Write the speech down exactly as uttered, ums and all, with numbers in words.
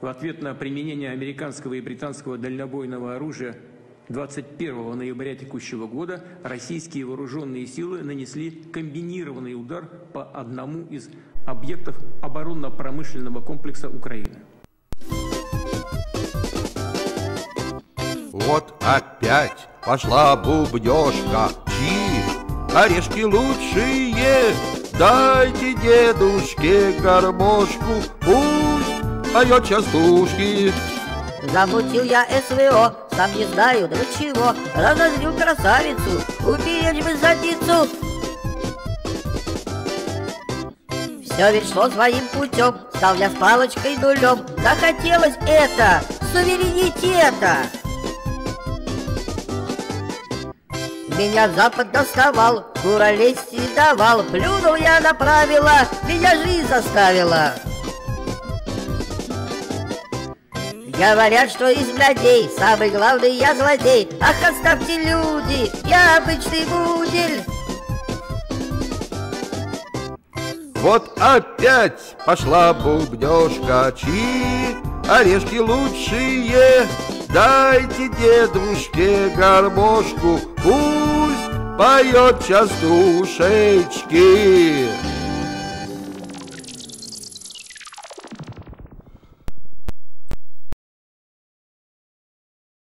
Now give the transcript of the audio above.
в ответ на применение американского и британского дальнобойного оружия двадцать первого ноября текущего года российские вооруженные силы нанесли комбинированный удар по одному из объектов оборонно-промышленного комплекса Украины. Вот опять пошла бубнёжка, чьи орешки лучшие, дайте дедушке гармошку, пусть поёт частушки. Замутил я СВО, сам не знаю, да чего, разозлил красавицу, убили бы задницу. Все ведь шло своим путем, стал я с палочкой нулем, захотелось это, суверенитета. Меня Запад доставал, дура лезть не давал, плюнул я на правила, меня жизнь заставила. Говорят, что из блядей самый главный я злодей. Ах, оставьте, люди, я обычный будель. Вот опять пошла бубнёжка, чьи орешки лучшие, дайте дедушке гармошку, пусть поёт частушечки.